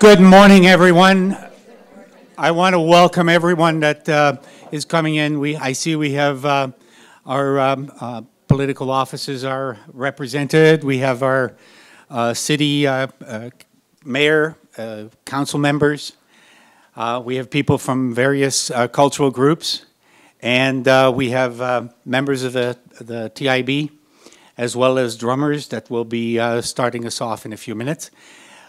Good morning, everyone. I want to welcome everyone that is coming in. I see we have our political offices are represented. We have our city mayor, council members. We have people from various cultural groups. And we have members of the TIB, as well as drummers that will be starting us off in a few minutes.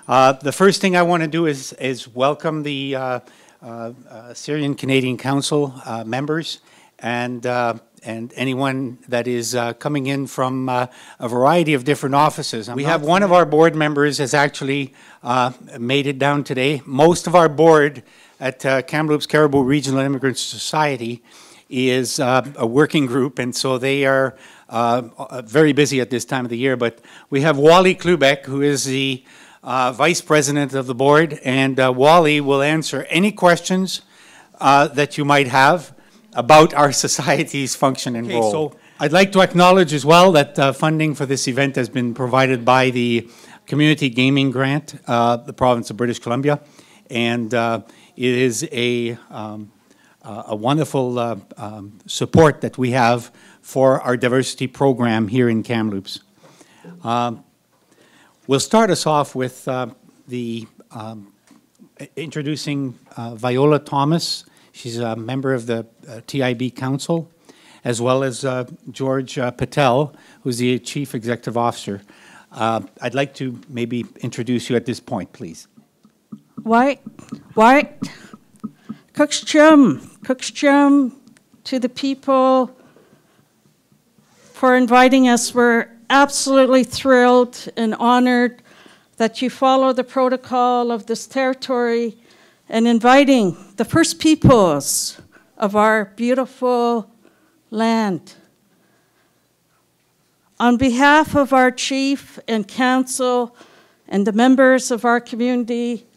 The first thing I want to do is welcome the Syrian Canadian Council members and anyone that is coming in from a variety of different offices. We have one of our board members has actually made it down today. Most of our board at Kamloops Caribou Regional Immigrant Society is a working group, and so they are very busy at this time of the year. But we have Wally Klubeck, who is the Vice President of the board, and Wally will answer any questions that you might have about our society's function and role. So I'd like to acknowledge as well that funding for this event has been provided by the Community Gaming Grant, the province of British Columbia, and it is a wonderful support that we have for our diversity program here in Kamloops. We'll start us off with introducing Viola Thomas. She's a member of the TIB Council, as well as George Patel, who's the Chief Executive Officer. I'd like to maybe introduce you at this point, please. White, Kúkwstsétsemc to the people for inviting us. We're absolutely thrilled and honored that you follow the protocol of this territory and inviting the First Peoples of our beautiful land. On behalf of our chief and council and the members of our community,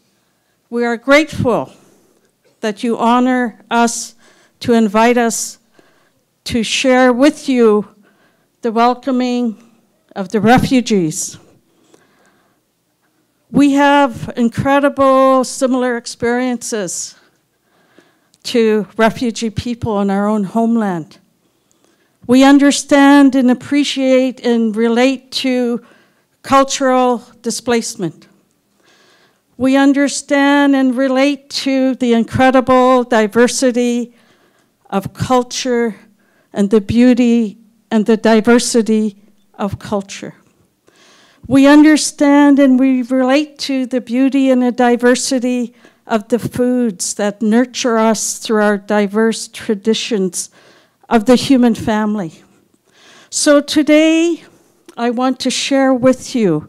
we are grateful that you honor us to invite us to share with you the welcoming of the refugees. We have incredible similar experiences to refugee people in our own homeland. We understand and appreciate and relate to cultural displacement. We understand and relate to the incredible diversity of culture and the beauty and the diversity of culture. We understand and we relate to the beauty and the diversity of the foods that nurture us through our diverse traditions of the human family. So today, I want to share with you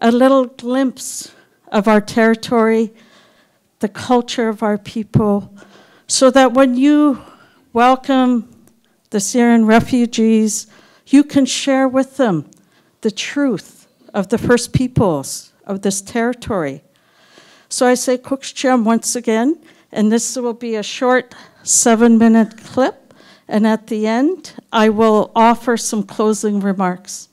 a little glimpse of our territory, the culture of our people, so that when you welcome the Syrian refugees, you can share with them the truth of the First Peoples of this territory. So I say Kúkwstsétsemc once again, and this will be a short 7-minute clip, and at the end, I will offer some closing remarks.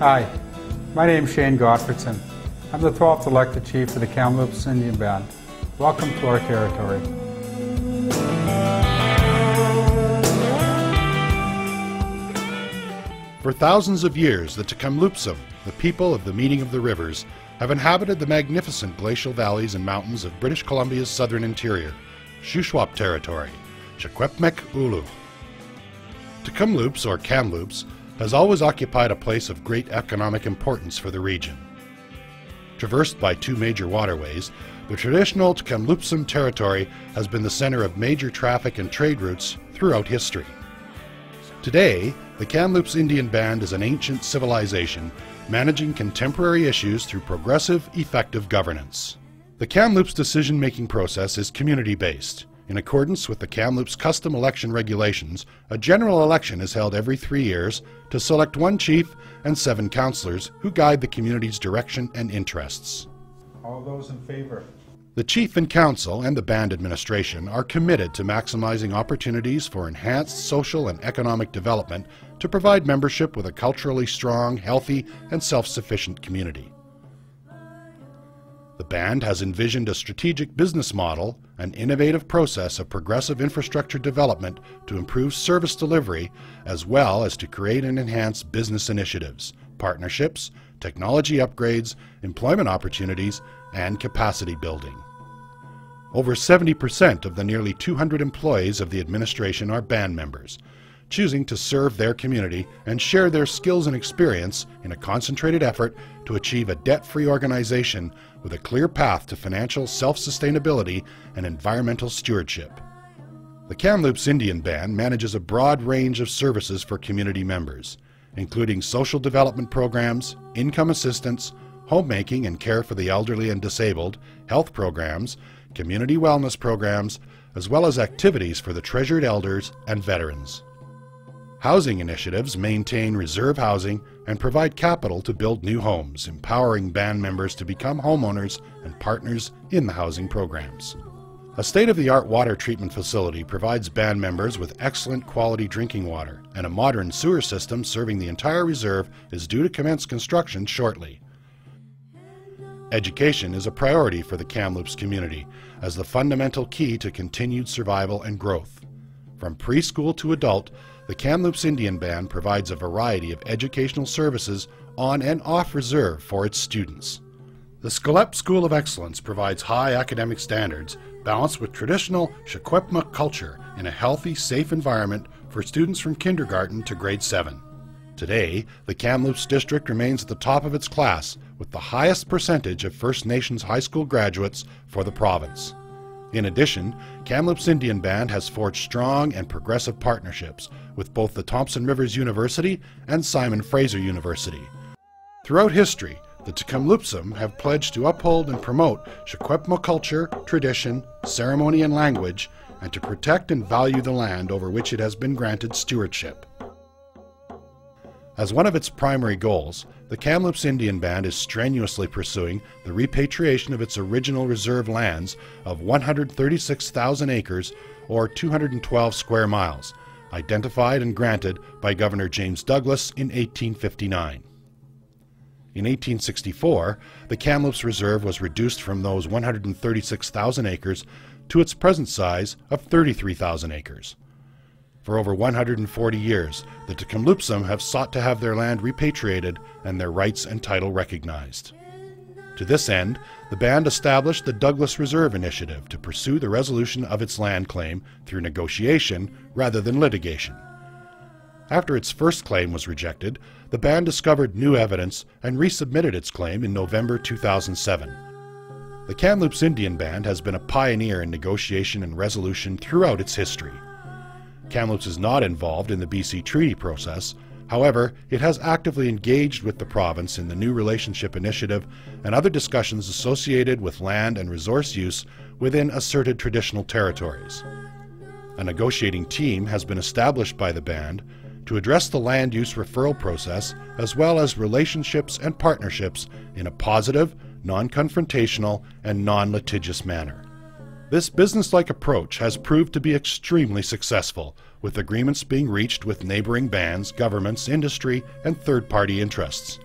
Hi, my name is Shane Godfrey. I'm the 12th elected chief of the Kamloops Indian Band. Welcome to our territory. For thousands of years, the Tk'emlúpsemc the people of the meeting of the rivers, have inhabited the magnificent glacial valleys and mountains of British Columbia's southern interior, Shuswap territory, Secwépemcúlecw. Tk'emlúps, or Kamloops, has always occupied a place of great economic importance for the region. Traversed by two major waterways, the traditional Tk'emlúpsemc territory has been the center of major traffic and trade routes throughout history. Today, the Kamloops Indian Band is an ancient civilization managing contemporary issues through progressive, effective governance. The Kamloops decision-making process is community-based. In accordance with the Kamloops custom election regulations, a general election is held every 3 years to select one chief and 7 councillors who guide the community's direction and interests. All those in favor? The chief and council and the band administration are committed to maximizing opportunities for enhanced social and economic development to provide membership with a culturally strong, healthy, and self-sufficient community. The band has envisioned a strategic business model, an innovative process of progressive infrastructure development to improve service delivery, as well as to create and enhance business initiatives, partnerships, technology upgrades, employment opportunities, and capacity building. Over 70% of the nearly 200 employees of the administration are band members, choosing to serve their community and share their skills and experience in a concentrated effort to achieve a debt-free organization with a clear path to financial self-sustainability and environmental stewardship. The Kamloops Indian Band manages a broad range of services for community members, including social development programs, income assistance, homemaking and care for the elderly and disabled, health programs, community wellness programs, as well as activities for the treasured elders and veterans. Housing initiatives maintain reserve housing and provide capital to build new homes, empowering band members to become homeowners and partners in the housing programs. A state-of-the-art water treatment facility provides band members with excellent quality drinking water, and a modern sewer system serving the entire reserve is due to commence construction shortly. Education is a priority for the Kamloops community as the fundamental key to continued survival and growth. From preschool to adult, the Kamloops Indian Band provides a variety of educational services on and off reserve for its students. The Scalep School of Excellence provides high academic standards balanced with traditional Secwépemc culture in a healthy, safe environment for students from kindergarten to grade 7. Today, the Kamloops district remains at the top of its class with the highest percentage of First Nations high school graduates for the province. In addition, Kamloops Indian Band has forged strong and progressive partnerships with both the Thompson Rivers University and Simon Fraser University. Throughout history, the Tk'emlúpsemc have pledged to uphold and promote Secwépemc culture, tradition, ceremony and language, and to protect and value the land over which it has been granted stewardship. As one of its primary goals, the Kamloops Indian Band is strenuously pursuing the repatriation of its original reserve lands of 136,000 acres or 212 square miles, identified and granted by Governor James Douglas in 1859. In 1864, the Kamloops Reserve was reduced from those 136,000 acres to its present size of 33,000 acres. For over 140 years, the Tk'emlúpsemc have sought to have their land repatriated and their rights and title recognized. To this end, the band established the Douglas Reserve Initiative to pursue the resolution of its land claim through negotiation rather than litigation. After its first claim was rejected, the band discovered new evidence and resubmitted its claim in November 2007. The Kamloops Indian Band has been a pioneer in negotiation and resolution throughout its history. Kamloops is not involved in the BC treaty process, however, it has actively engaged with the province in the New Relationship Initiative and other discussions associated with land and resource use within asserted traditional territories. A negotiating team has been established by the band to address the land use referral process as well as relationships and partnerships in a positive, non-confrontational, and non-litigious manner. This business-like approach has proved to be extremely successful, with agreements being reached with neighboring bands, governments, industry, and third-party interests.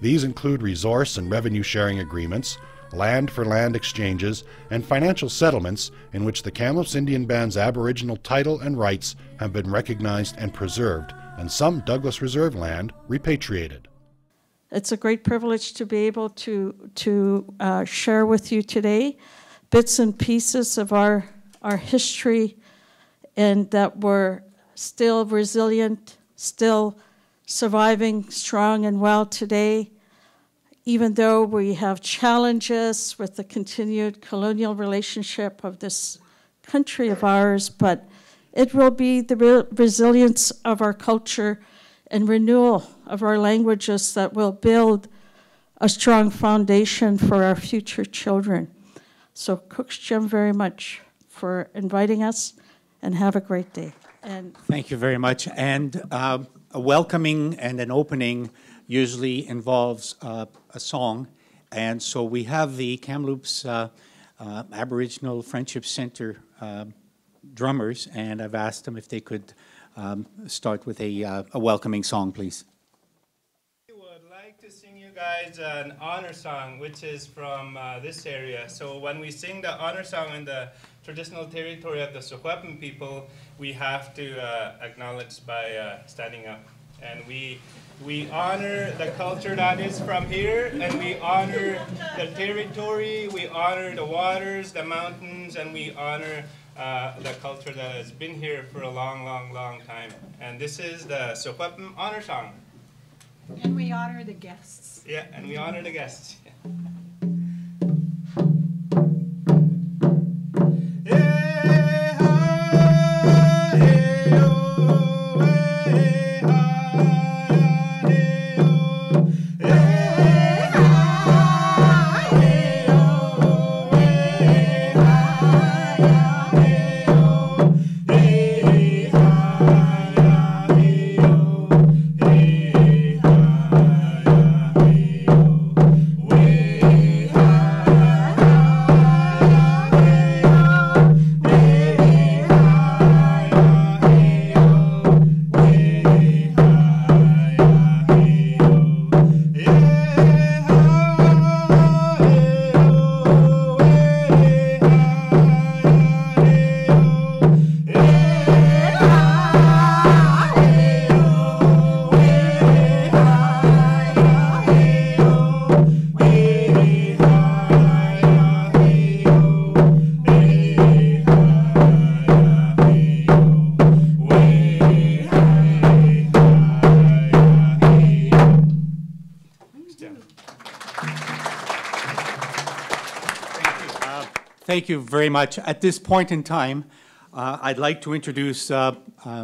These include resource and revenue-sharing agreements, land-for-land exchanges, and financial settlements in which the Kamloops Indian Band's Aboriginal title and rights have been recognized and preserved, and some Douglas Reserve land repatriated. It's a great privilege to be able to share with you today bits and pieces of our history, and that we're still resilient, still surviving strong and well today, even though we have challenges with the continued colonial relationship of this country of ours. But it will be the resilience of our culture and renewal of our languages that will build a strong foundation for our future children. So Kúkwstsétsemc very much for inviting us, and have a great day. And thank you very much. And a welcoming and an opening usually involves a song. And so we have the Kamloops Aboriginal Friendship Center drummers, and I've asked them if they could start with a welcoming song, please. I would like to sing you guys an honor song, which is from this area. So when we sing the honor song in the traditional territory of the Secwépemc people, we have to acknowledge by standing up. And we honor the culture that is from here, and we honor the territory, we honor the waters, the mountains, and we honor the culture that has been here for a long, long, long time. And this is the Secwépemc honor song. And we honor the guests. Yeah, and we honor the guests. Thank you very much. At this point in time, I'd like to introduce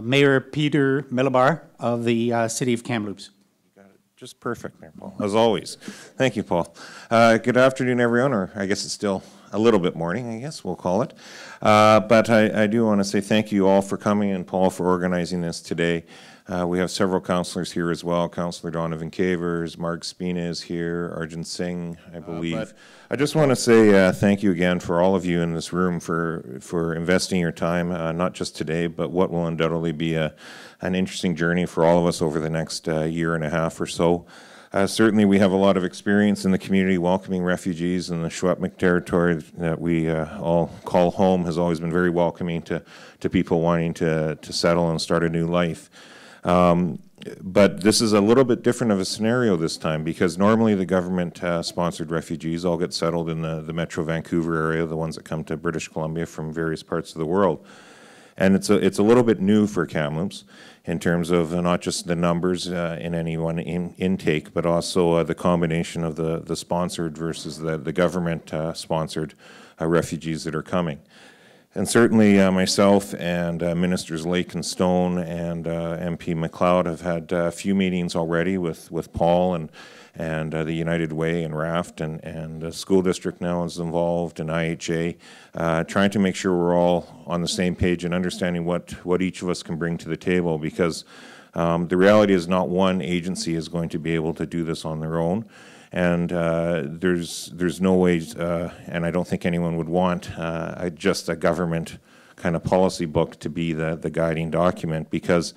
Mayor Peter Milobar of the City of Kamloops. You got it just perfect, Mayor Paul, as always. Thank you, Paul. Good afternoon, everyone, or I guess it's still a little bit morning, I guess we'll call it. But I do want to say thank you all for coming, and Paul for organizing this today. We have several councillors here as well. Councillor Donovan Cavers, Mark Spina is here, Arjun Singh, I believe. I just want to say thank you again for all of you in this room for investing your time, not just today, but what will undoubtedly be an interesting journey for all of us over the next year and a half or so. Certainly, we have a lot of experience in the community welcoming refugees, and the Secwépemc territory that we all call home has always been very welcoming to people wanting to settle and start a new life. But this is a little bit different of a scenario this time, because normally the government-sponsored refugees all get settled in the Metro Vancouver area, the ones that come to British Columbia from various parts of the world. And it's a little bit new for Kamloops in terms of not just the numbers in any one intake, but also the combination of the sponsored versus the government-sponsored refugees that are coming. And certainly myself and Ministers Lake and Stone and MP McLeod have had a few meetings already with Paul and the United Way and Raft, and the school district now is involved, and IHA, trying to make sure we're all on the same page and understanding what each of us can bring to the table, because the reality is not one agency is going to be able to do this on their own. And there's no way, and I don't think anyone would want just a government kind of policy book to be the guiding document, because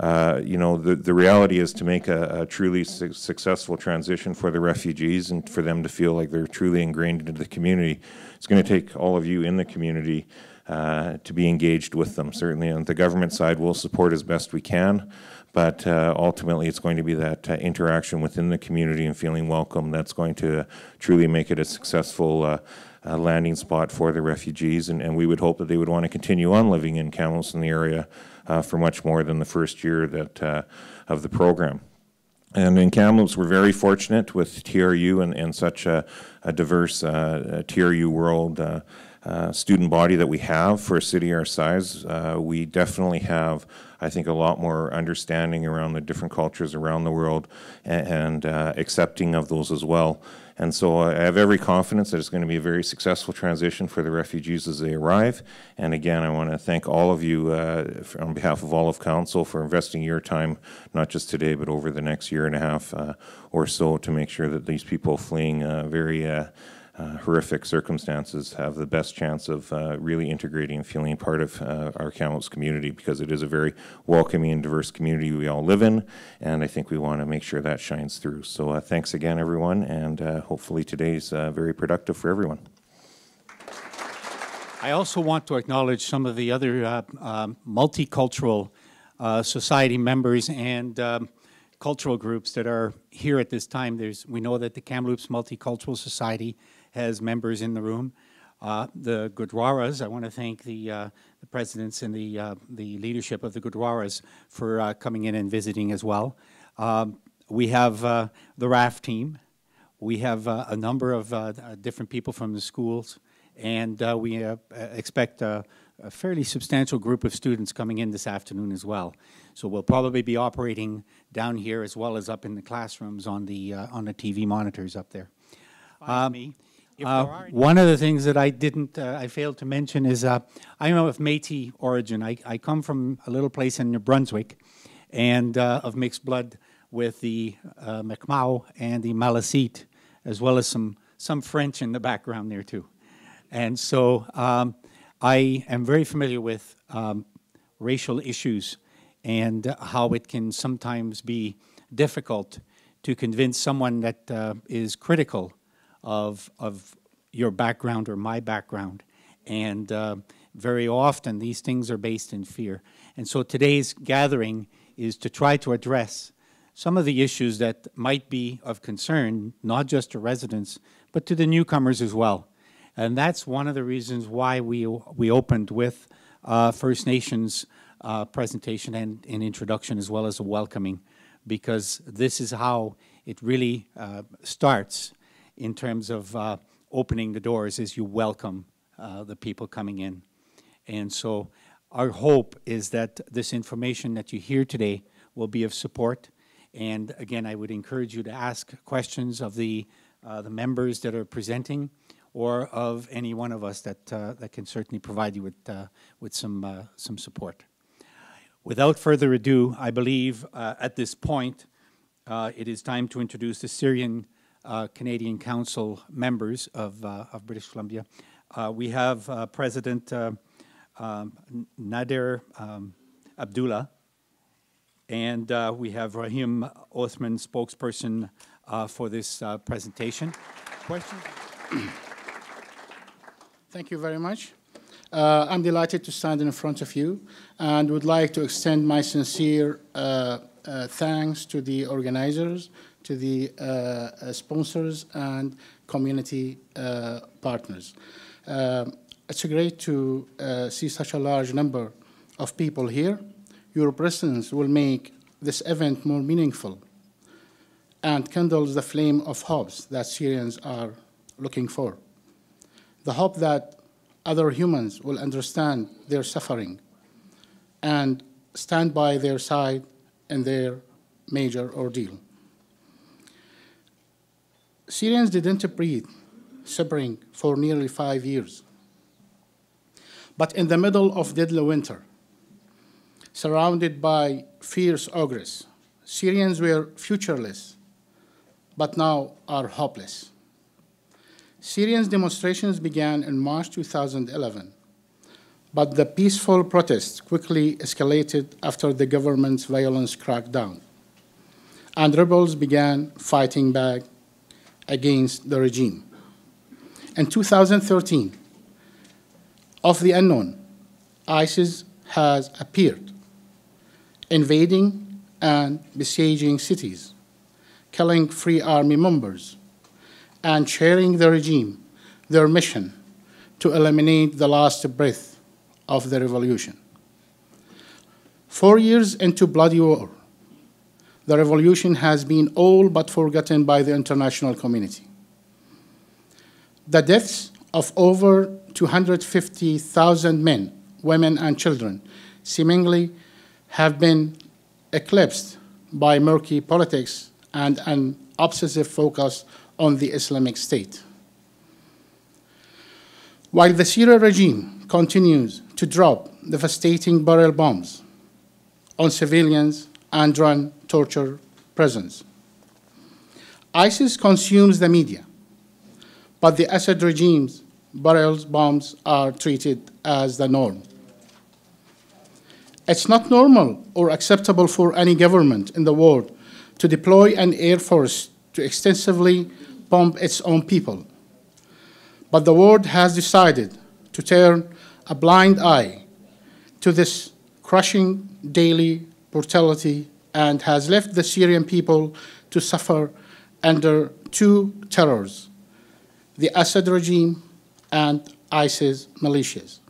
you know, the reality is to make a truly successful transition for the refugees and for them to feel like they're truly ingrained into the community, it's going to take all of you in the community to be engaged with them. Certainly on the government side, we'll support as best we can, but ultimately it's going to be that interaction within the community and feeling welcome that's going to truly make it a successful landing spot for the refugees, and we would hope that they would want to continue on living in Kamloops in the area for much more than the first year that of the program. And in Kamloops, we're very fortunate with TRU and such a diverse TRU world student body that we have for a city our size. We definitely have, I think, a lot more understanding around the different cultures around the world and accepting of those as well. And so I have every confidence that it's going to be a very successful transition for the refugees as they arrive. And again, I want to thank all of you on behalf of all of Council for investing your time, not just today, but over the next year and a half or so, to make sure that these people fleeing horrific circumstances have the best chance of really integrating and feeling part of our Kamloops community, because it is a very welcoming and diverse community we all live in, and I think we want to make sure that shines through. So thanks again, everyone, and hopefully today's very productive for everyone. I also want to acknowledge some of the other multicultural society members and cultural groups that are here at this time. We know that the Kamloops Multicultural Society has members in the room. The Gurdwaras, I want to thank the presidents and the leadership of the Gurdwaras for coming in and visiting as well. We have the Raft team. We have a number of different people from the schools, and we expect a fairly substantial group of students coming in this afternoon as well. So we'll probably be operating down here as well as up in the classrooms on the TV monitors up there. One of the things that I failed to mention is I'm of Métis origin. I come from a little place in New Brunswick, and of mixed blood with the Mi'kmaq and the Maliseet, as well as some French in the background there too. And so I am very familiar with racial issues and how it can sometimes be difficult to convince someone that is critical of your background or my background. And very often these things are based in fear. And so today's gathering is to try to address some of the issues that might be of concern, not just to residents, but to the newcomers as well. And that's one of the reasons why we opened with First Nations presentation and introduction, as well as a welcoming, because this is how it really starts in terms of opening the doors, as you welcome the people coming in. And so our hope is that this information that you hear today will be of support. And again, I would encourage you to ask questions of the members that are presenting, or of any one of us that can certainly provide you with some support. Without further ado, I believe at this point it is time to introduce the Syrian Canadian Council members of British Columbia. We have President Nader Abdullah, and we have Rahim Othman, spokesperson for this presentation. Questions? Thank you very much. I'm delighted to stand in front of you, and would like to extend my sincere thanks to the organizers, to the sponsors, and community partners. It's great to see such a large number of people here. Your presence will make this event more meaningful and kindles the flame of hopes that Syrians are looking for. The hope that other humans will understand their suffering and stand by their side in their major ordeal. Syrians didn't breathe suffering for nearly 5 years. But in the middle of deadly winter, surrounded by fierce ogres, Syrians were futureless, but now are hopeless. Syrians' demonstrations began in March 2011, but the peaceful protests quickly escalated after the government's violence crackdown, and rebels began fighting back against the regime. In 2013, of the unknown, ISIS has appeared, invading and besieging cities, killing Free Army members, and sharing the regime, their mission, to eliminate the last breath of the revolution. 4 years into bloody war, the revolution has been all but forgotten by the international community. The deaths of over 250,000 men, women, and children seemingly have been eclipsed by murky politics and an obsessive focus on the Islamic State. While the Syrian regime continues to drop devastating barrel bombs on civilians and run torture prisons, ISIS consumes the media, but the Assad regime's barrel bombs are treated as the norm. It's not normal or acceptable for any government in the world to deploy an air force to extensively bomb its own people. But the world has decided to turn a blind eye to this crushing daily brutality and has left the Syrian people to suffer under two terrors: the Assad regime and ISIS militias.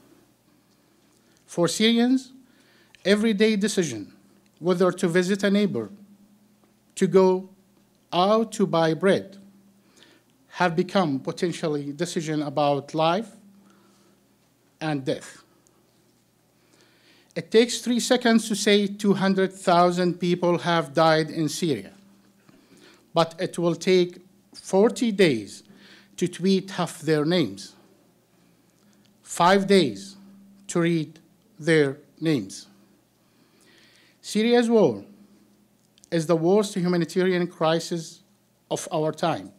For Syrians, everyday decision, whether to visit a neighbor, to go out to buy bread, have become potentially decision about life and death. It takes 3 seconds to say 200,000 people have died in Syria, but it will take 40 days to tweet half their names, 5 days to read their names. Syria's war is the worst humanitarian crisis of our time.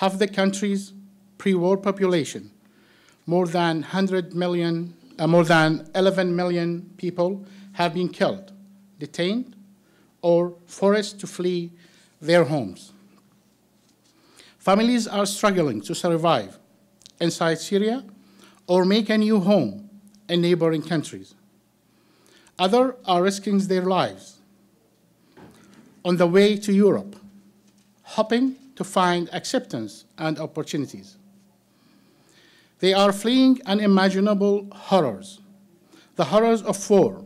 Half the country's pre-war population, more than 11 million people, have been killed, detained, or forced to flee their homes. Families are struggling to survive inside Syria or make a new home in neighboring countries. Others are risking their lives on the way to Europe, hoping to find acceptance and opportunities. They are fleeing unimaginable horrors, the horrors of war,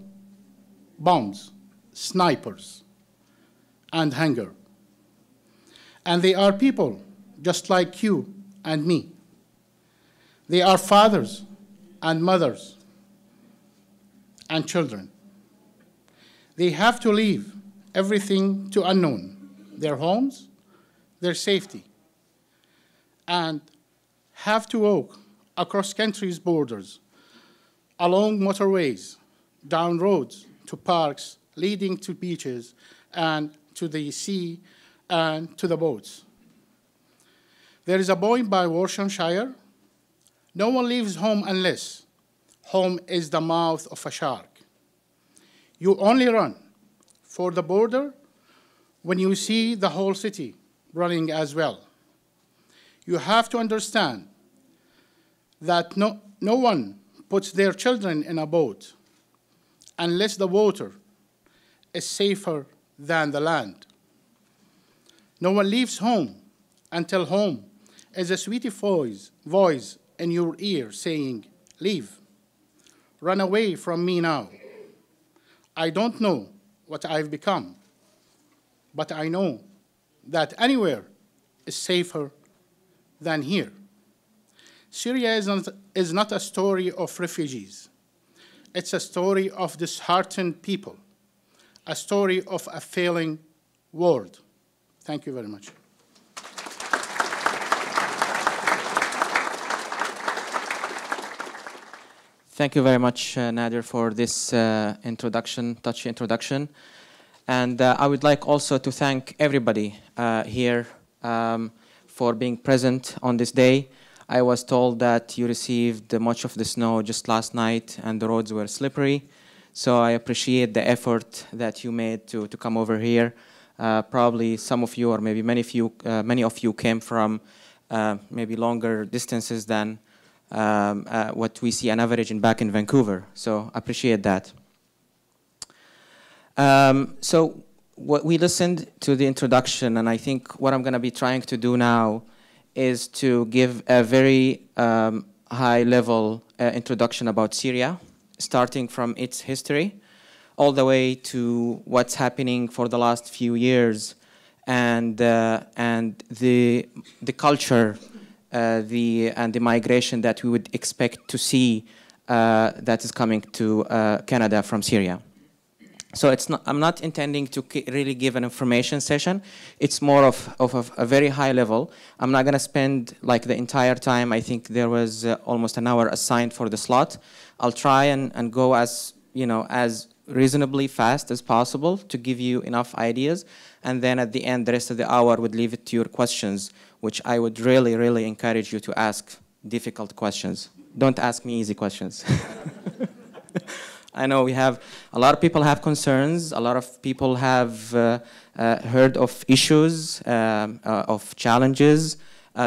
bombs, snipers, and hunger. And they are people just like you and me. They are fathers and mothers and children. They have to leave everything to unknown, their homes, their safety, and have to walk across countries' borders, along motorways, down roads, to parks, leading to beaches, and to the sea, and to the boats. There is a poem by Worcestershire: no one leaves home unless home is the mouth of a shark. You only run for the border when you see the whole city running as well. You have to understand that no one puts their children in a boat unless the water is safer than the land. No one leaves home until home is a sweet voice in your ear saying, leave, run away from me now. I don't know what I've become, but I know that anywhere is safer than here. Syria is not a story of refugees. It's a story of disheartened people, a story of a failing world. Thank you very much. Thank you very much, Nadir, for this touchy introduction. And I would like also to thank everybody here for being present on this day. I was told that you received much of the snow just last night and the roads were slippery. So I appreciate the effort that you made to come over here. Probably some of you, or maybe many of you came from maybe longer distances than what we see on average in back in Vancouver. So appreciate that. So what we listened to the introduction, and I think what I'm going to be trying to do now is to give a very high-level introduction about Syria, starting from its history all the way to what's happening for the last few years, and the culture and the migration that we would expect to see that is coming to Canada from Syria. So it's not, I'm not intending to really give an information session. It's more of a very high level. I'm not going to spend like the entire time. I think there was almost an hour assigned for the slot. I'll try and go as, you know, as reasonably fast as possible to give you enough ideas. And then at the end, the rest of the hour would leave it to your questions, which I would really, really encourage you to ask difficult questions. Don't ask me easy questions. I know we have, a lot of people have concerns, a lot of people have heard of issues, of challenges,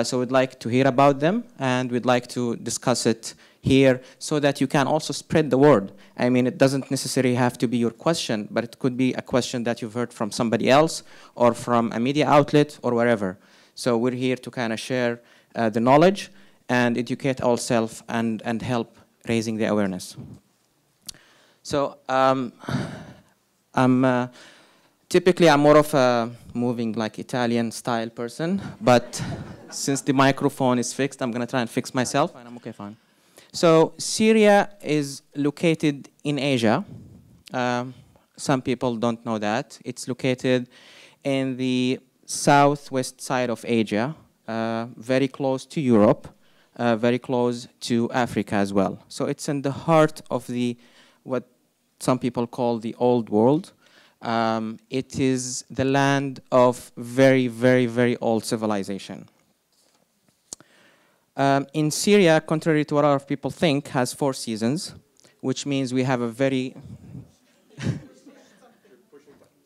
so we'd like to hear about them, and we'd like to discuss it here so that you can also spread the word. I mean, it doesn't necessarily have to be your question, but it could be a question that you've heard from somebody else or from a media outlet or wherever. So we're here to kind of share the knowledge and educate ourselves and help raising the awareness. So typically I'm more of a moving like Italian style person, but since the microphone is fixed, I'm gonna try and fix myself. Fine, I'm okay, fine. So Syria is located in Asia. Some people don't know that. It's located in the southwest side of Asia, very close to Europe, very close to Africa as well. So it's in the heart of the what some people call the old world. It is the land of very, very, very old civilization. In Syria, contrary to what a lot of people think, has 4 seasons, which means we have a very...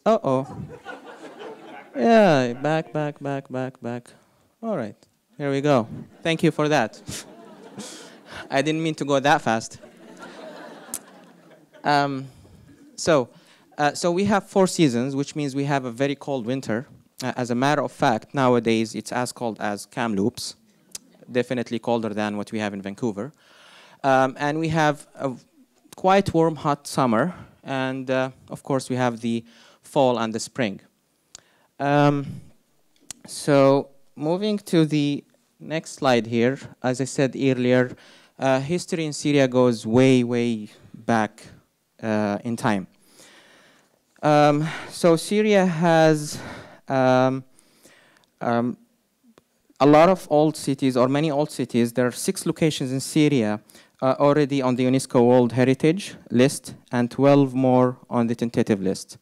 Uh-oh. Yeah, back. All right, here we go. Thank you for that. I didn't mean to go that fast. So we have 4 seasons, which means we have a very cold winter. As a matter of fact, nowadays it's as cold as Kamloops, definitely colder than what we have in Vancouver. And we have a quite warm, hot summer. And of course, we have the fall and the spring. So moving to the next slide here, as I said earlier, history in Syria goes way, way back in time. So Syria has a lot of old cities, or many old cities. There are 6 locations in Syria already on the UNESCO World Heritage List, and 12 more on the tentative list.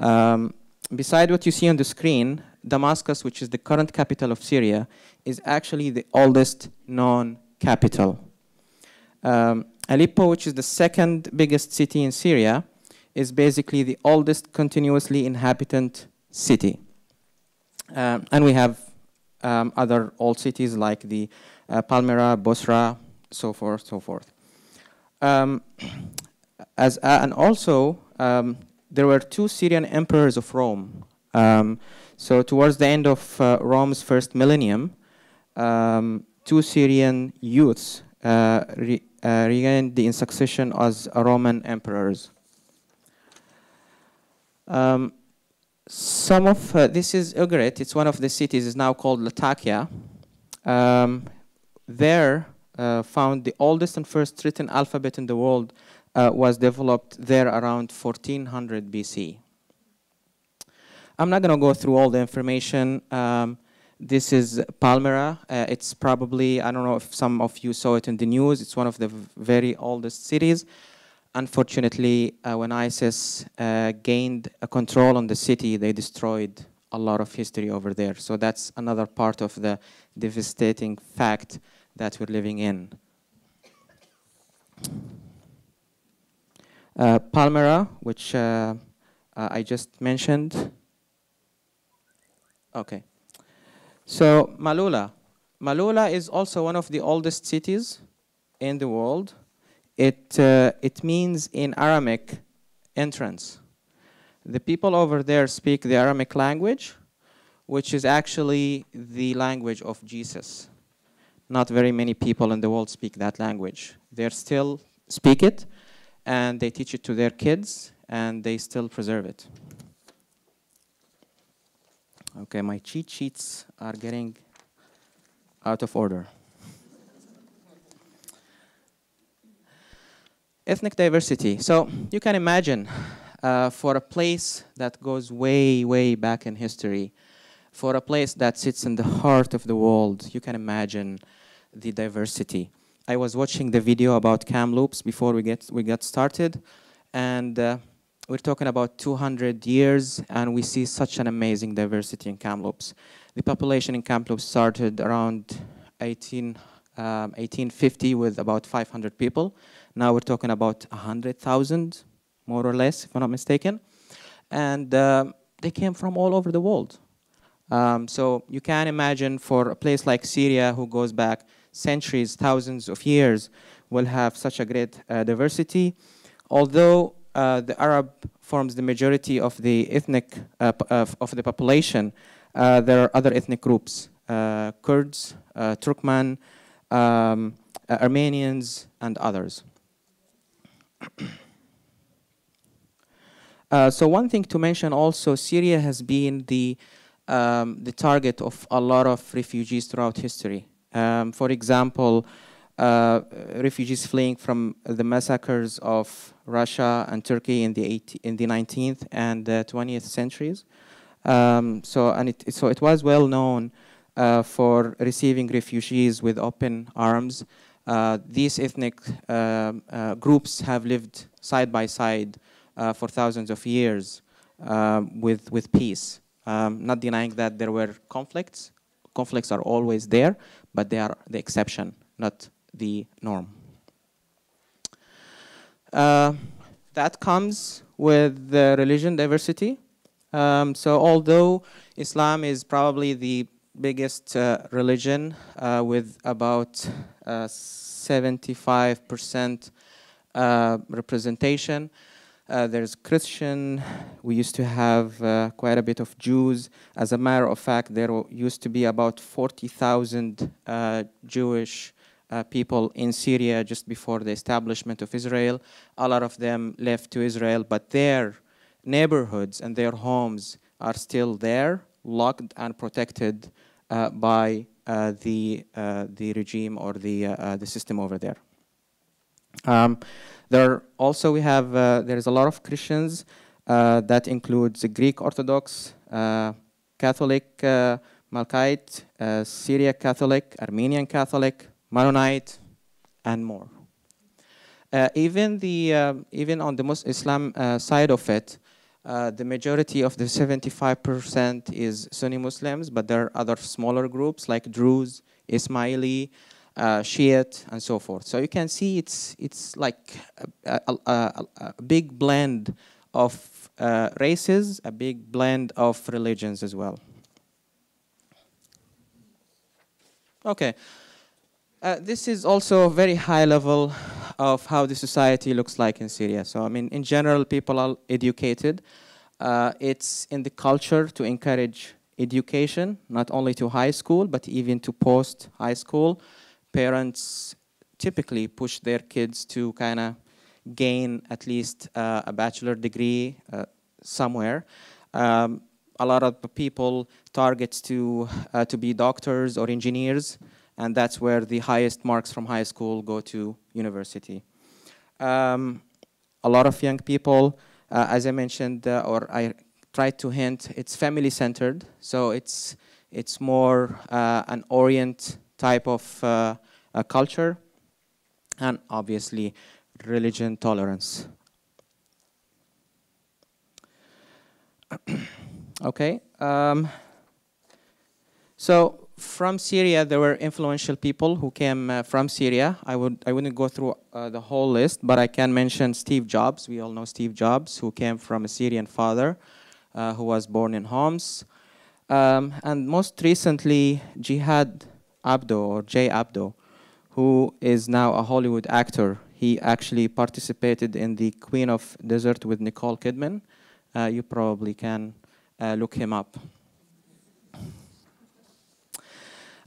Beside what you see on the screen, Damascus, which is the current capital of Syria, is actually the oldest known capital. Aleppo, which is the 2nd biggest city in Syria, is basically the oldest continuously inhabited city. And we have other old cities like the Palmyra, Bosra, so forth, so forth. And also, there were 2 Syrian emperors of Rome. So towards the end of Rome's first millennium, 2 Syrian youths regained in succession as Roman emperors. Some of this is Ugarit. It's one of the cities. Is now called Latakia. There, found the oldest and first written alphabet in the world was developed there around 1400 BC. I'm not going to go through all the information. This is Palmyra. It's probably, I don't know if some of you saw it in the news, it's one of the very oldest cities. Unfortunately, when ISIS gained a control on the city, they destroyed a lot of history over there. So that's another part of the devastating fact that we're living in. Palmyra, which I just mentioned. Okay. So Malula is also one of the oldest cities in the world, it means in Aramaic entrance. The people over there speak the Aramaic language, which is actually the language of Jesus. Not very many people in the world speak that language. They still speak it, and they teach it to their kids, and they still preserve it. Okay, my cheat sheets are getting out of order. Ethnic diversity. So you can imagine for a place that goes way, way back in history, for a place that sits in the heart of the world, you can imagine the diversity. I was watching the video about Kamloops before we got started, and we're talking about 200 years, and we see such an amazing diversity in Kamloops. The population in Kamloops started around 1850 with about 500 people. Now we're talking about 100,000, more or less, if I'm not mistaken. And they came from all over the world. So you can imagine for a place like Syria, who goes back centuries, thousands of years, will have such a great diversity. Although the Arab forms the majority of the ethnic of the population, there are other ethnic groups: Kurds, Turkmen, Armenians, and others. So one thing to mention also, Syria has been the target of a lot of refugees throughout history. For example, refugees fleeing from the massacres of Russia and Turkey in the 19th and 20th centuries. So it was well known for receiving refugees with open arms. These ethnic groups have lived side by side for thousands of years with peace. Not denying that there were conflicts. Conflicts are always there, but they are the exception, not the norm. That comes with the religion diversity. So although Islam is probably the biggest religion with about 75% representation, there's Christian, we used to have quite a bit of Jews. As a matter of fact, there used to be about 40,000 Jewish people in Syria just before the establishment of Israel. A lot of them left to Israel, but their neighborhoods and their homes are still there, locked and protected by the regime or the system over there. There also we have there is a lot of Christians that includes the Greek Orthodox, Catholic, Malkite, Syriac Catholic, Armenian Catholic, Maronite, and more. Even on the Muslim Islam side of it, the majority of the 75% is Sunni Muslims, but there are other smaller groups like Druze, Ismaili, Shiite, and so forth. So you can see it's like a big blend of races, a big blend of religions as well. Okay. This is also a very high level of how the society looks like in Syria. So, I mean, in general, people are educated. It's in the culture to encourage education, not only to high school, but even to post-high school. Parents typically push their kids to kind of gain at least a bachelor degree somewhere. A lot of people target to be doctors or engineers. And that's where the highest marks from high school go to university. A lot of young people, as I mentioned, or I tried to hint, it's family-centered. So it's more an Orient type of a culture, and obviously religion tolerance. Okay. So from Syria, there were influential people who came from Syria. I wouldn't go through the whole list, but I can mention Steve Jobs. We all know Steve Jobs, who came from a Syrian father, who was born in Homs. And most recently, Jihad Abdo, or Jay Abdo, who is now a Hollywood actor. He actually participated in The Queen of Desert with Nicole Kidman. You probably can look him up.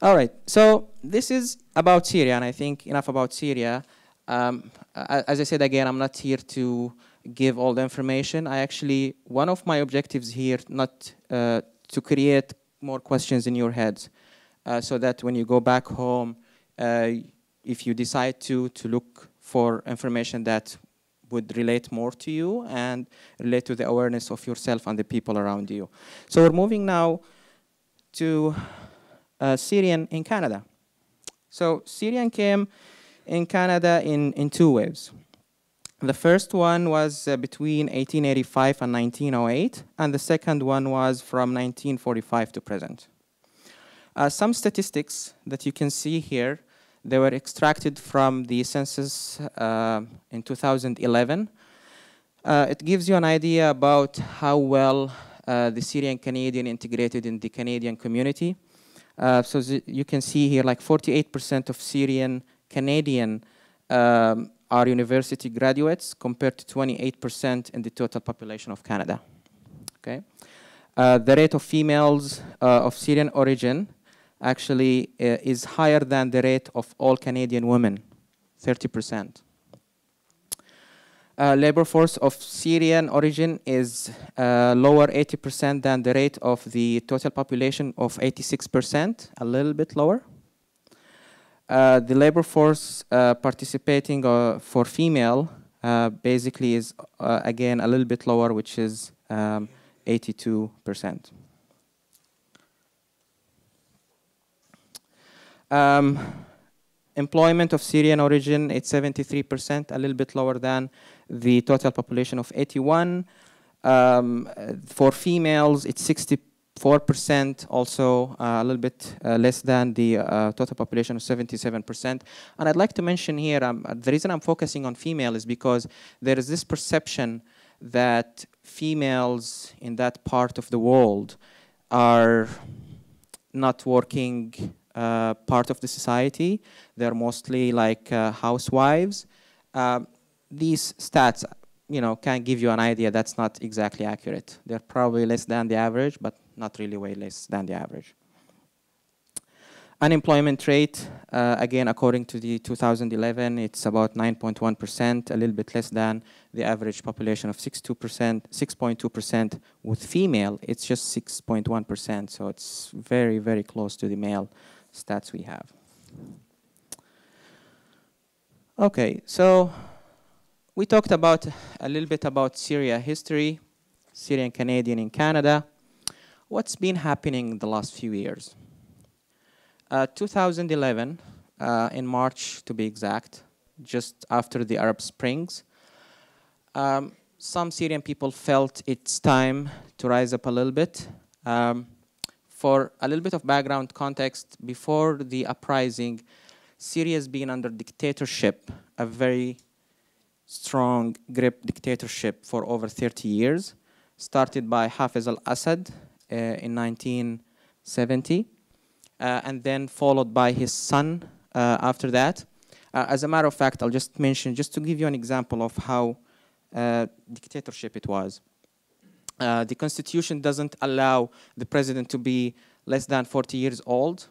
All right, so this is about Syria, and I think enough about Syria. As I said again, I'm not here to give all the information. I actually, one of my objectives here, not to create more questions in your heads, so that when you go back home, if you decide to look for information that would relate more to you and relate to the awareness of yourself and the people around you. So we're moving now to Syrian in Canada. So Syrian came in Canada in two waves. The first one was between 1885 and 1908, and the second one was from 1945 to present. Some statistics that you can see here, they were extracted from the census in 2011. It gives you an idea about how well the Syrian Canadian integrated in the Canadian community. So you can see here like 48% of Syrian Canadian are university graduates compared to 28% in the total population of Canada. Okay, the rate of females of Syrian origin actually is higher than the rate of all Canadian women, 30%. Labor force of Syrian origin is lower 80% than the rate of the total population of 86%, a little bit lower. The labor force participating for female basically is, again, a little bit lower, which is 82%. Employment of Syrian origin, it's 73%, a little bit lower than the total population of 81. For females, it's 64%, also a little bit less than the total population of 77%. And I'd like to mention here, the reason I'm focusing on female is because there is this perception that females in that part of the world are not working part of the society. They're mostly like housewives. These stats, you know, can give you an idea that's not exactly accurate. They're probably less than the average, but not really way less than the average. Unemployment rate, again, according to the 2011, it's about 9.1%, a little bit less than the average population of 6.2%. With female, it's just 6.1%, so it's very, very close to the male stats we have. Okay, so we talked about a little bit about Syria history, Syrian Canadian in Canada. What's been happening the last few years? 2011, in March to be exact, just after the Arab Springs, some Syrian people felt it's time to rise up a little bit. For a little bit of background context, before the uprising, Syria has been under dictatorship, a very strong grip dictatorship for over 30 years, started by Hafez al-Assad in 1970. And then followed by his son after that. As a matter of fact, I'll just mention, just to give you an example of how dictatorship it was. The constitution doesn't allow the president to be less than 40 years old.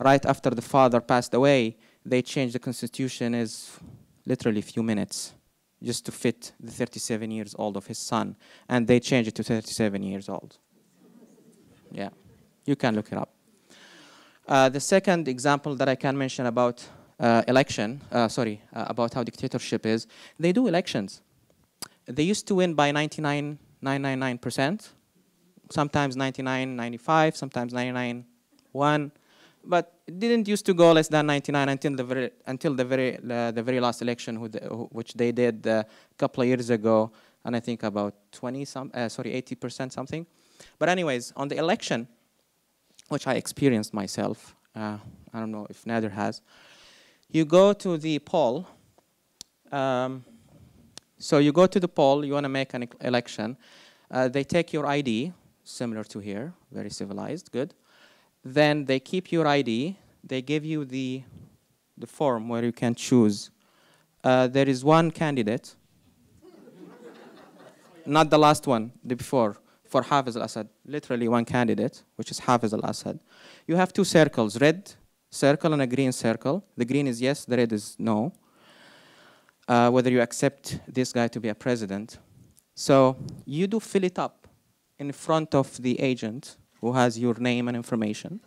Right after the father passed away, they changed the constitution as literally a few minutes just to fit the 37 years old of his son. And they changed it to 37 years old. Yeah, you can look it up. The second example that I can mention about about how dictatorship is, they do elections. They used to win by 99.999%, sometimes 99.95, sometimes 99.1, but it didn't used to go less than 99 until the very last election, which they did a couple of years ago, and I think about 80% something. But anyways, on the election, which I experienced myself. I don't know if Nader has. You go to the poll. So you go to the poll, you want to make an election. They take your ID, similar to here, very civilized, good. Then they keep your ID. They give you the the form where you can choose. There is one candidate, not the last one, the before, for Hafez al-Assad, literally one candidate, which is Hafez al-Assad. You have two circles, red circle and a green circle. The green is yes, the red is no. Whether you accept this guy to be a president. So you do fill it up in front of the agent who has your name and information,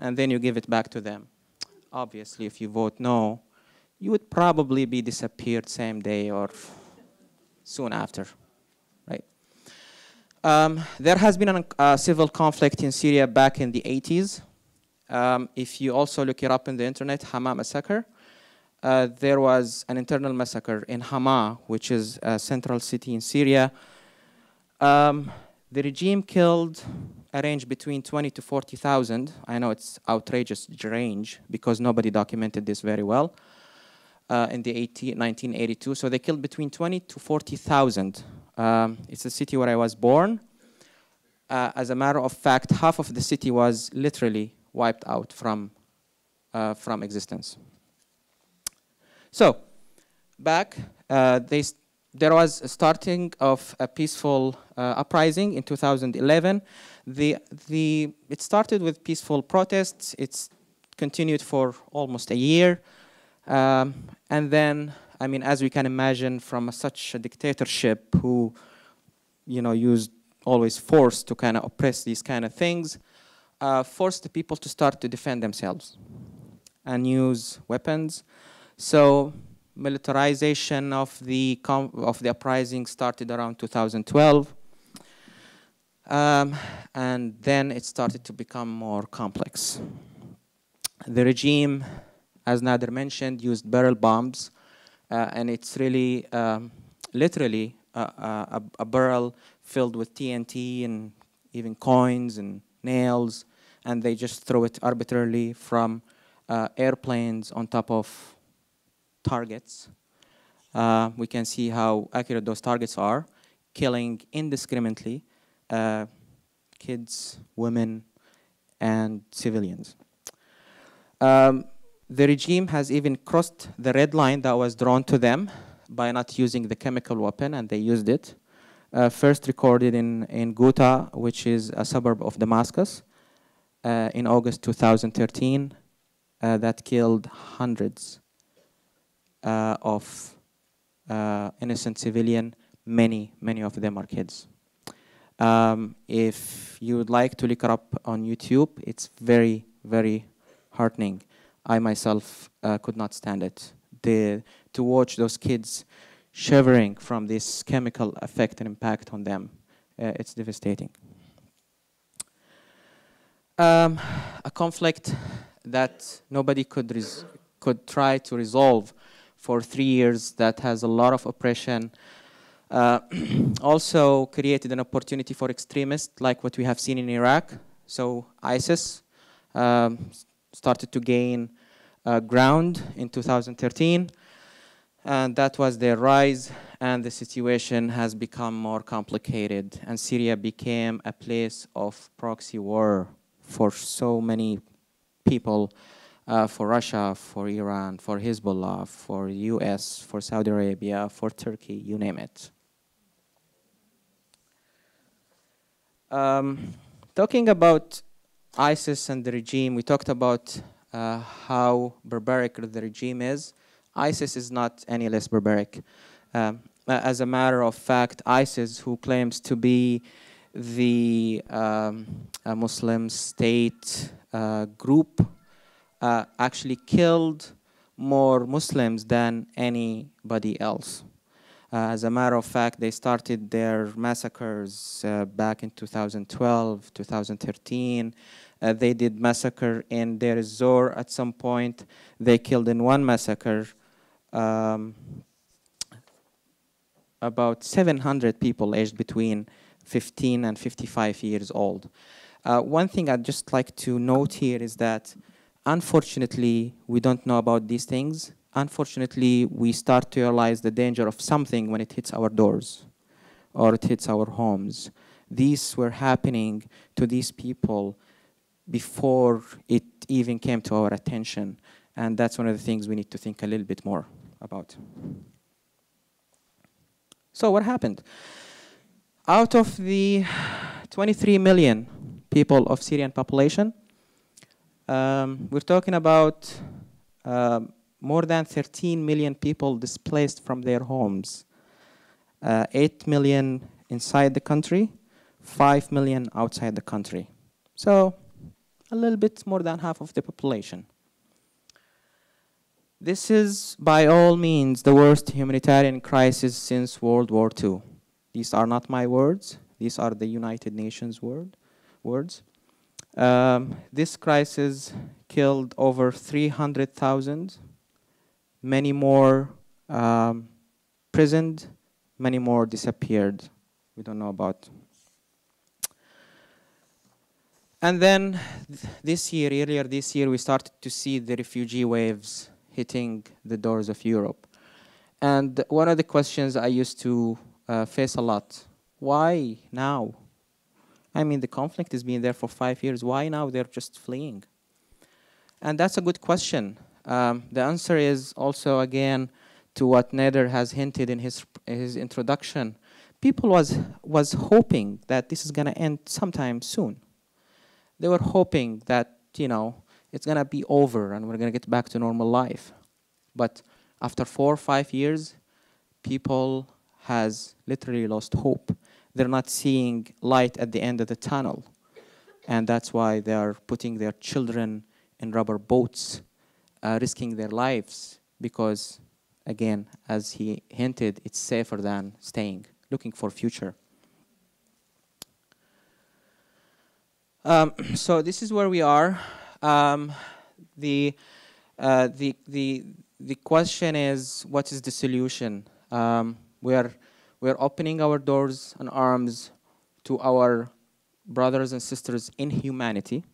and then you give it back to them. Obviously, if you vote no, you would probably be disappeared same day or soon after, right? There has been a civil conflict in Syria back in the 80s. If you also look it up on the internet, Hama massacre, there was an internal massacre in Hama, which is a central city in Syria. The regime killed a range between 20 to 40,000. I know it's outrageous range because nobody documented this very well in the 1982. So they killed between 20 to 40,000. It's a city where I was born. As a matter of fact, half of the city was literally wiped out from existence. So back, there was a starting of a peaceful uprising in 2011. It started with peaceful protests. It's continued for almost a year. And then, I mean, as we can imagine from such a dictatorship who, you know, used always force to kind of oppress these kind of things, forced the people to start to defend themselves and use weapons. So militarization of the uprising started around 2012, and then it started to become more complex. The regime, as Nader mentioned, used barrel bombs, and it's really, literally, a barrel filled with TNT and even coins and nails, and they just throw it arbitrarily from airplanes on top of targets. We can see how accurate those targets are, killing indiscriminately kids, women, and civilians. The regime has even crossed the red line that was drawn to them by not using the chemical weapon, and they used it. First recorded in Ghouta, which is a suburb of Damascus, in August 2013, that killed hundreds of innocent civilians. Many of them are kids. If you would like to look it up on YouTube, it's very, very heartening. I myself could not stand it. To watch those kids shivering from this chemical effect and impact on them, it's devastating. A conflict that nobody could try to resolve for 3 years, that has a lot of oppression, also created an opportunity for extremists like what we have seen in Iraq. So ISIS started to gain ground in 2013, and that was their rise, and the situation has become more complicated, and Syria became a place of proxy war for so many people. For Russia, for Iran, for Hezbollah, for the US, for Saudi Arabia, for Turkey, you name it. Talking about ISIS and the regime, we talked about how barbaric the regime is. ISIS is not any less barbaric. As a matter of fact, ISIS, who claims to be the a Muslim state group, actually killed more Muslims than anybody else. As a matter of fact, they started their massacres back in 2012, 2013. They did massacre in Deir Zor at some point. They killed in one massacre about 700 people aged between 15 and 55 years old. One thing I'd just like to note here is that unfortunately, we don't know about these things. Unfortunately, we start to realize the danger of something when it hits our doors or it hits our homes. These were happening to these people before it even came to our attention. And that's one of the things we need to think a little bit more about. So what happened? Out of the 23 million people of Syrian population, we're talking about more than 13 million people displaced from their homes, 8 million inside the country, 5 million outside the country. So a little bit more than half of the population. This is, by all means, the worst humanitarian crisis since World War II. These are not my words. These are the United Nations words. This crisis killed over 300,000, many more imprisoned, many more disappeared. We don't know about. And then earlier this year, we started to see the refugee waves hitting the doors of Europe. And one of the questions I used to face a lot, why now? I mean, the conflict has been there for 5 years. Why now they're just fleeing? And that's a good question. The answer is also, again, to what Nader has hinted in his introduction. People was hoping that this is going to end sometime soon. They were hoping that, you know, it's going to be over and we're going to get back to normal life. But after 4 or 5 years, people has literally lost hope. They're not seeing light at the end of the tunnel. And that's why they are putting their children in rubber boats, risking their lives because, again, as he hinted, it's safer than staying, looking for future. So this is where we are. The question is, what is the solution? We are opening our doors and arms to our brothers and sisters in humanity.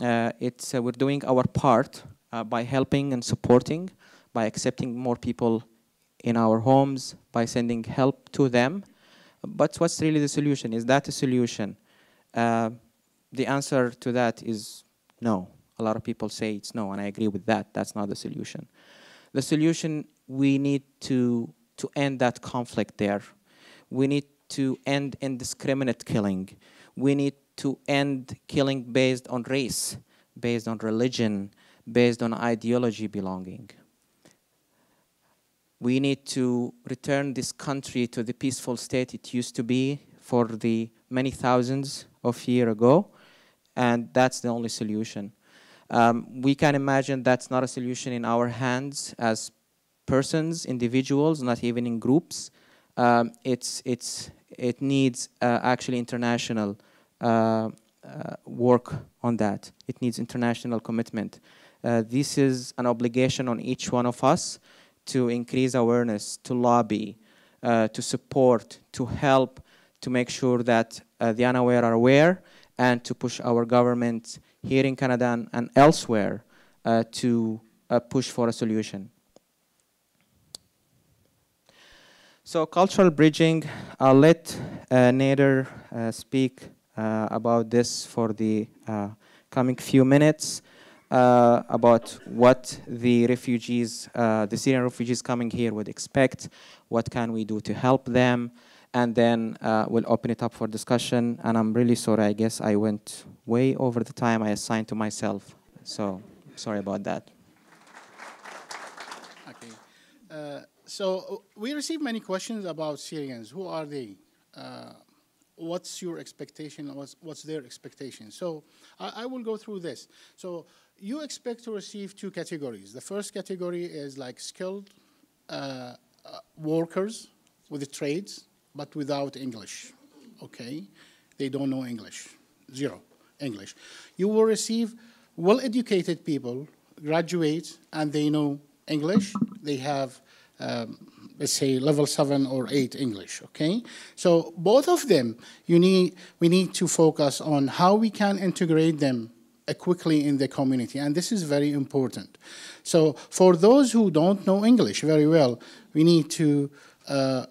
We're doing our part by helping and supporting, by accepting more people in our homes, by sending help to them. But what's really the solution? Is that a solution? The answer to that is no. A lot of people say it's no, and I agree with that. That's not the solution. The solution, we need to end that conflict there. We need to end indiscriminate killing. We need to end killing based on race, based on religion, based on ideology belonging. We need to return this country to the peaceful state it used to be for the many thousands of years ago. And that's the only solution. We can imagine that's not a solution in our hands as persons, individuals, not even in groups. It needs actually international work on that. It needs international commitment. This is an obligation on each one of us to increase awareness, to lobby, to support, to help, to make sure that the unaware are aware, and to push our government here in Canada and elsewhere to push for a solution. So cultural bridging, I'll let Nader speak about this for the coming few minutes, about what the refugees, the Syrian refugees coming here would expect, what can we do to help them, and then we'll open it up for discussion. And I'm really sorry, I guess I went way over the time I assigned to myself. So sorry about that. Okay. So we received many questions about Syrians. Who are they? What's your expectation? What's their expectation? So I will go through this. So you expect to receive two categories. The first category is like skilled workers with the trades, but without English, okay? They don't know English, zero English. You will receive well-educated people, graduates, and they know English. They have, let's say, level 7 or 8 English, okay? So both of them, we need to focus on how we can integrate them quickly in the community, and this is very important. So for those who don't know English very well, we need to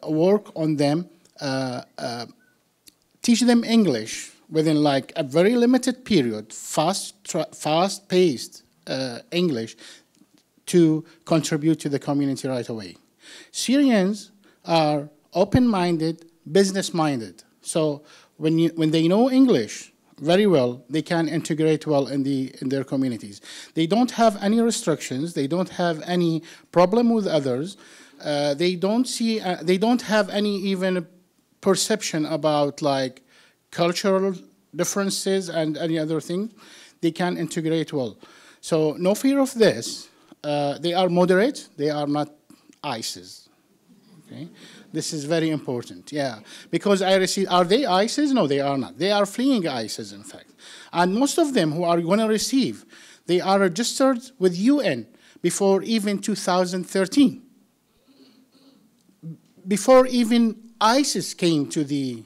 work on them, teach them English within like a very limited period, fast-paced English to contribute to the community right away. Syrians are open-minded, business-minded. So when they know English very well, they can integrate well in their communities. They don't have any restrictions. They don't have any problem with others. They don't have any even perception about like cultural differences and any other thing. They can integrate well. So no fear of this. They are moderate. They are not ISIS. Okay? This is very important, yeah. Because I receive, are they ISIS? No, they are not. They are fleeing ISIS, in fact. And most of them who are going to receive, they are registered with UN before even 2013. Before even ISIS came to the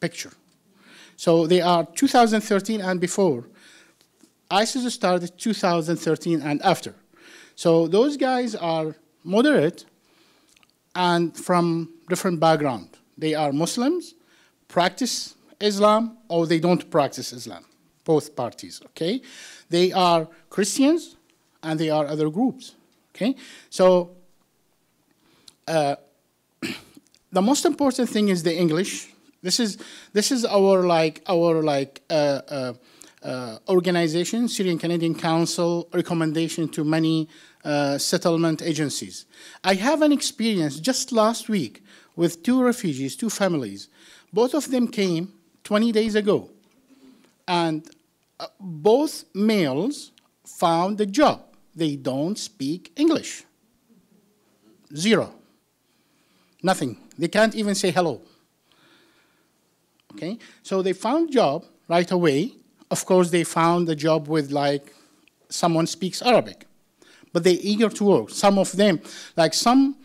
picture. So they are 2013 and before. ISIS started 2013 and after. So those guys are moderate, and from different background. They are Muslims, practice Islam, or they don't practice Islam, both parties, okay? They are Christians, and they are other groups, okay? So the most important thing is the English. This is our organization, Syrian Canadian Council, recommendation to many settlement agencies. I have an experience just last week with two refugees, two families. Both of them came 20 days ago, and both males found a job. They don't speak English. Zero. Nothing. They can't even say hello. Okay? So they found a job right away. Of course, they found a job with, like, someone speaks Arabic, but they're eager to work. Some of them, like some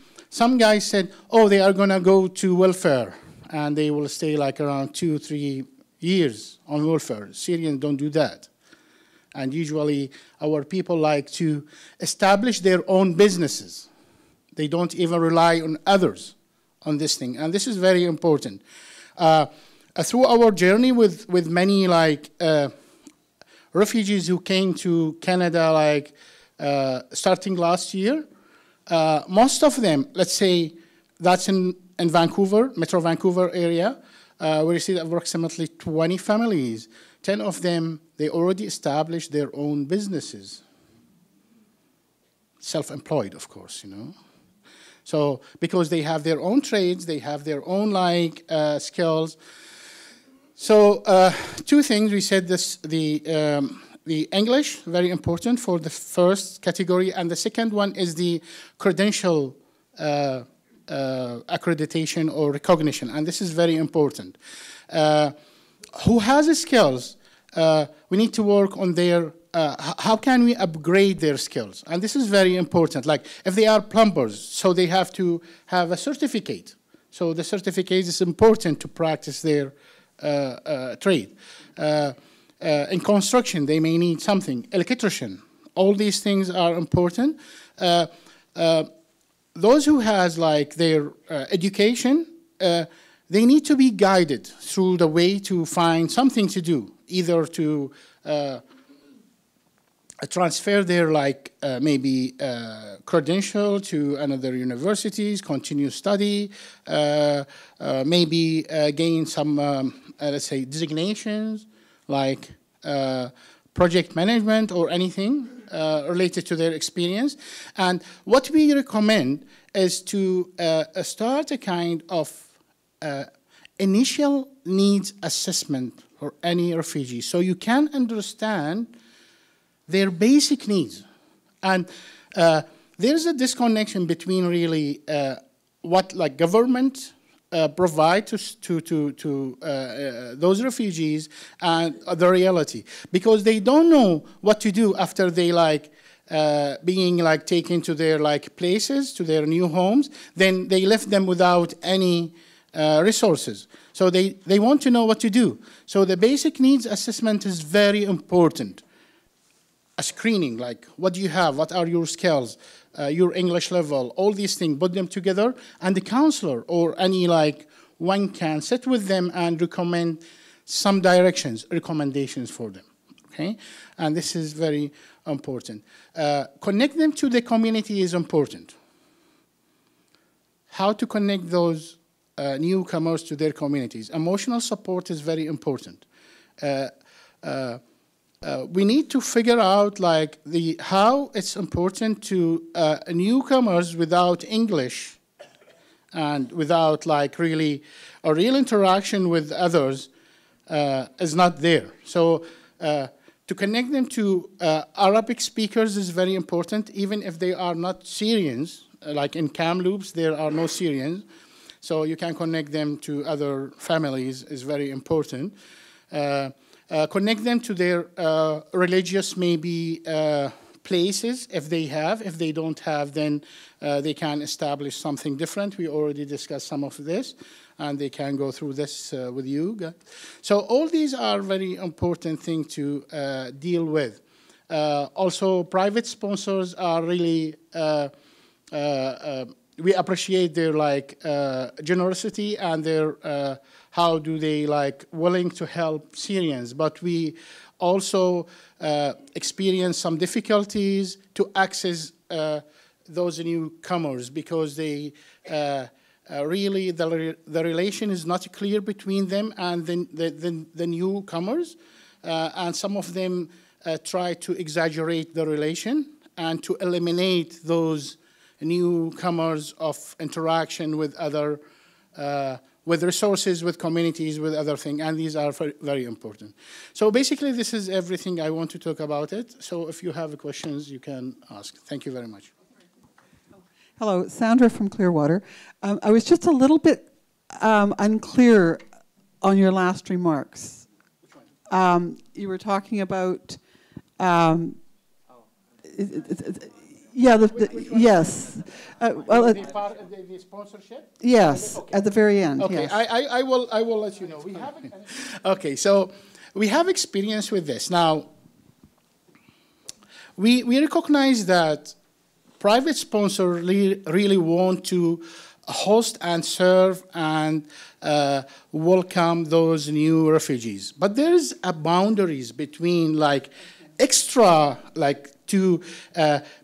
guys said, oh, they are going to go to welfare, and they will stay, like, around 2 or 3 years on welfare. Syrians don't do that. And usually, our people like to establish their own businesses. They don't even rely on others on this thing, and this is very important. Through our journey with many like refugees who came to Canada like starting last year, most of them, let's say that's in Vancouver, Metro Vancouver area, we received approximately 20 families. 10 of them, they already established their own businesses. Self-employed, of course, you know. So because they have their own trades, they have their own like skills. So two things we said: this the English, very important for the first category, and the second one is the credential accreditation or recognition, and this is very important. Who has the skills? We need to work on their. How can we upgrade their skills? And this is very important. Like if they are plumbers, so they have to have a certificate. So the certificate is important to practice their trade. In construction, they may need something. Electrician, all these things are important. Those who has like their education, they need to be guided through the way to find something to do, either to transfer their like maybe credential to another universities, continue study, maybe gain some let's say designations like project management or anything related to their experience. And what we recommend is to start a kind of initial needs assessment for any refugee, so you can understand their basic needs. And there's a disconnection between really what like government provide to those refugees and the reality, because they don't know what to do after they like being like taken to their like places, to their new homes. Then they left them without any resources. So they want to know what to do. So the basic needs assessment is very important. A screening, like what do you have, what are your skills, your English level, all these things, put them together, and the counselor or any like one can sit with them and recommend some directions, recommendations for them, okay? And this is very important. Connect them to the community is important. How to connect those newcomers to their communities. Emotional support is very important. We need to figure out like how it's important to newcomers without English and without like really a real interaction with others is not there. So to connect them to Arabic speakers is very important, even if they are not Syrians. Like in Kamloops, there are no Syrians. So you can connect them to other families is very important. Connect them to their religious maybe places if they have. If they don't have, then they can establish something different. We already discussed some of this, and they can go through this with you. So all these are very important things to deal with. Also, private sponsors are really, we appreciate their like generosity and their how do they like willing to help Syrians, but we also experience some difficulties to access those newcomers because they really the relation is not clear between them and the newcomers, and some of them try to exaggerate the relation and to eliminate those newcomers of interaction with other, with resources, with communities, with other things, and these are very important. So basically this is everything I want to talk about it. So if you have questions, you can ask. Thank you very much. Hello, Sandra from Clearwater. I was just a little bit unclear on your last remarks. Which one? You were talking about, yeah. Yes. Well, the sponsorship. Yes, okay. At the very end. Okay. Yes. I will let you know. We have okay. So we have experience with this. Now, we recognize that private sponsors really want to host and serve and welcome those new refugees, but there is a boundaries between like extra like. To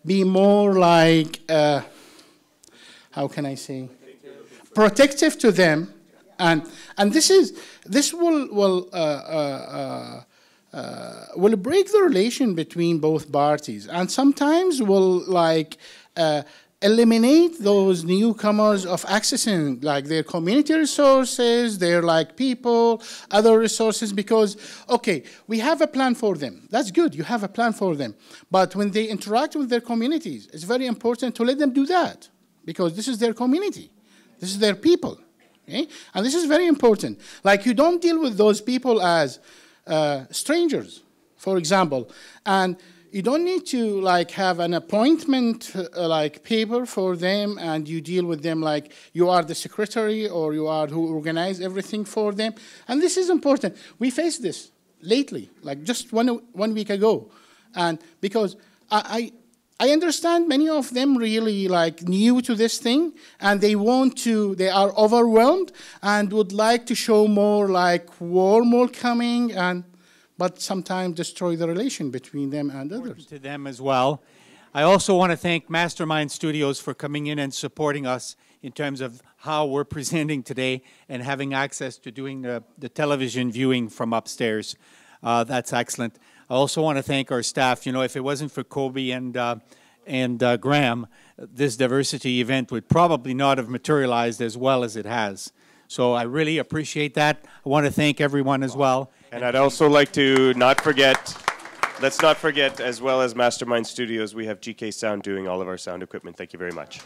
be more like, how can I say, protective to them, and this will break the relation between both parties, and sometimes will like eliminate those newcomers of accessing like their community resources, their like people, other resources, because, okay, we have a plan for them. That's good, you have a plan for them. But when they interact with their communities, it's very important to let them do that because this is their community, this is their people, okay? And this is very important. Like you don't deal with those people as strangers, for example, and you don't need to like have an appointment like paper for them and you deal with them like you are the secretary or you are who organize everything for them. And this is important. We faced this lately, like just one week ago. And because I understand many of them really like new to this thing and they want to, they are overwhelmed and would like to show more like warm welcoming and but sometimes destroy the relation between them and others. Important to them as well. I also want to thank Mastermind Studios for coming in and supporting us in terms of how we're presenting today and having access to doing the television viewing from upstairs. That's excellent. I also want to thank our staff. You know, if it wasn't for Kobe and Graham, this diversity event would probably not have materialized as well as it has. So I really appreciate that. I want to thank everyone as well. And I'd also like to not forget, let's not forget, as well as Mastermind Studios, we have GK Sound doing all of our sound equipment. Thank you very much.